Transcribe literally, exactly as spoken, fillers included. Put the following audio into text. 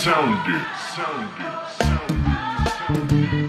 Sound it, sound it, sound it.